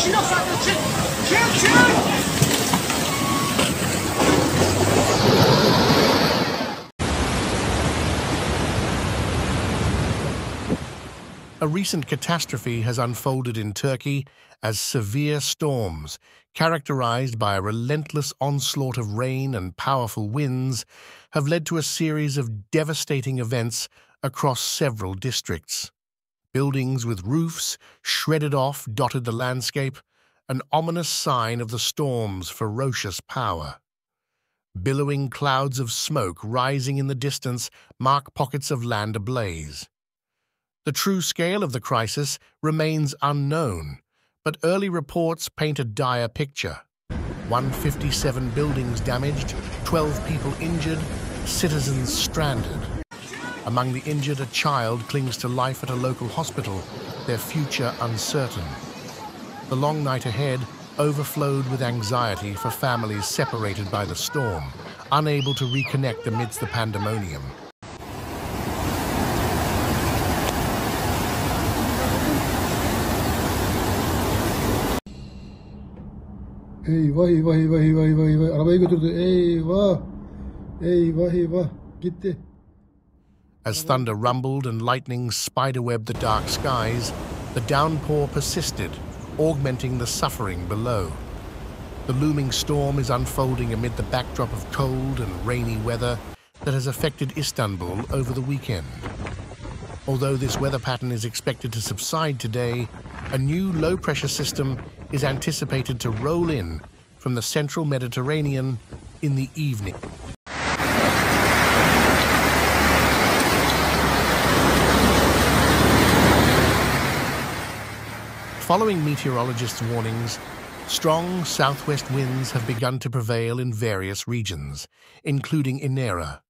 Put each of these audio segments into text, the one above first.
A recent catastrophe has unfolded in Turkey as severe storms, characterized by a relentless onslaught of rain and powerful winds, have led to a series of devastating events across several districts. Buildings with roofs shredded off dotted the landscape, an ominous sign of the storm's ferocious power. Billowing clouds of smoke rising in the distance mark pockets of land ablaze. The true scale of the crisis remains unknown, but early reports paint a dire picture. 157 buildings damaged, 12 people injured, citizens stranded. Among the injured, a child clings to life at a local hospital, their future uncertain. The long night ahead overflowed with anxiety for families separated by the storm, unable to reconnect amidst the pandemonium. Eyvah eyvah eyvah eyvah eyvah eyvah. Arabayı götürdü. Eyvah. Eyvah eyvah. Gitti. As thunder rumbled and lightning spiderwebbed the dark skies, the downpour persisted, augmenting the suffering below. The looming storm is unfolding amid the backdrop of cold and rainy weather that has affected Istanbul over the weekend. Although this weather pattern is expected to subside today, a new low-pressure system is anticipated to roll in from the central Mediterranean in the evening. Following meteorologists' warnings, strong southwest winds have begun to prevail in various regions, including Inera.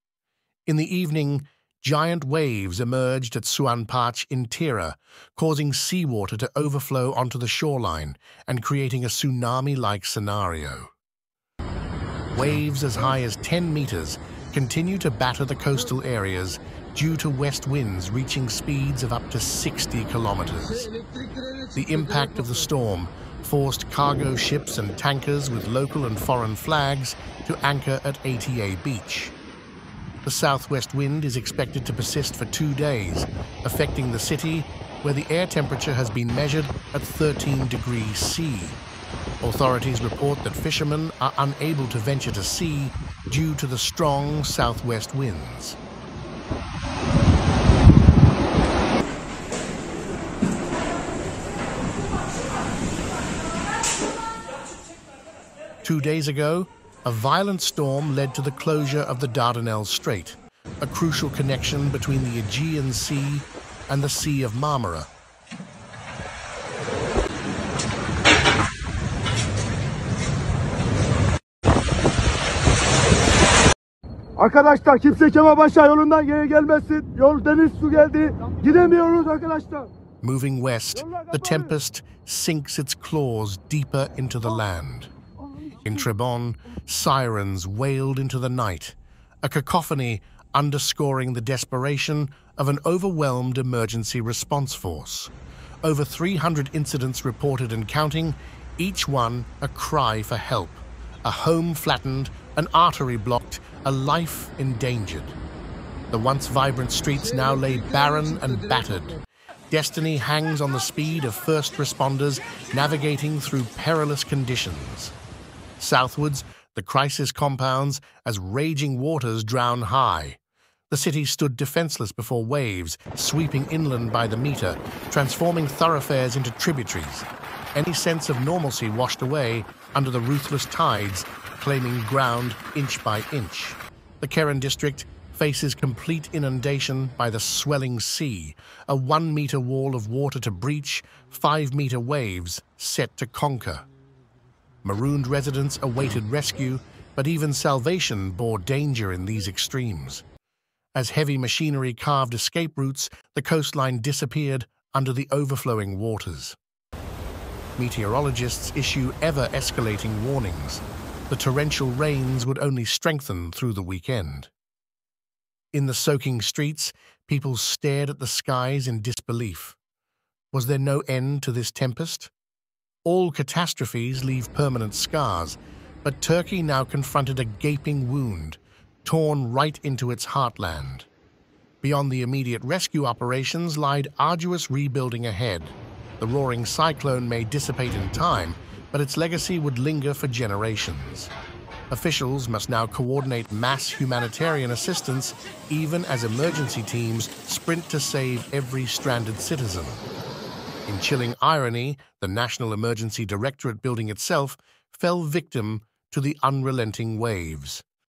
In the evening, giant waves emerged at Suanparch in Tira, causing seawater to overflow onto the shoreline and creating a tsunami-like scenario. Waves as high as 10 meters continue to batter the coastal areas due to west winds reaching speeds of up to 60 kilometers. The impact of the storm forced cargo ships and tankers with local and foreign flags to anchor at ATA Beach. The southwest wind is expected to persist for 2 days, affecting the city, where the air temperature has been measured at 13 degrees C. Authorities report that fishermen are unable to venture to sea due to the strong southwest winds. Two days ago, a violent storm led to the closure of the Dardanelles Strait, a crucial connection between the Aegean Sea and the Sea of Marmara. Arkadaşlar kimse Kemalpaşa yolundan geri gelmesin. Yol deniz su geldi. Gidemiyoruz arkadaşlar. Moving west, the tempest sinks its claws deeper into the land. In Trebon, sirens wailed into the night, a cacophony underscoring the desperation of an overwhelmed emergency response force. Over 300 incidents reported and counting, each one a cry for help, a home flattened, an artery blocked, a life endangered. The once vibrant streets now lay barren and battered. Destiny hangs on the speed of first responders navigating through perilous conditions. Southwards, the crisis compounds as raging waters drown high. The city stood defenseless before waves, sweeping inland by the meter, transforming thoroughfares into tributaries. Any sense of normalcy washed away under the ruthless tides, claiming ground inch by inch. The Keren district faces complete inundation by the swelling sea, a 1-meter wall of water to breach, 5-meter waves set to conquer. Marooned residents awaited rescue, but even salvation bore danger in these extremes. As heavy machinery carved escape routes, the coastline disappeared under the overflowing waters. Meteorologists issue ever-escalating warnings. The torrential rains would only strengthen through the weekend. In the soaking streets, people stared at the skies in disbelief. Was there no end to this tempest? All catastrophes leave permanent scars, but Turkey now confronted a gaping wound, torn right into its heartland. Beyond the immediate rescue operations lied arduous rebuilding ahead. The roaring cyclone may dissipate in time, but its legacy would linger for generations. Officials must now coordinate mass humanitarian assistance, even as emergency teams sprint to save every stranded citizen. In chilling irony, the National Emergency Directorate building itself fell victim to the unrelenting waves.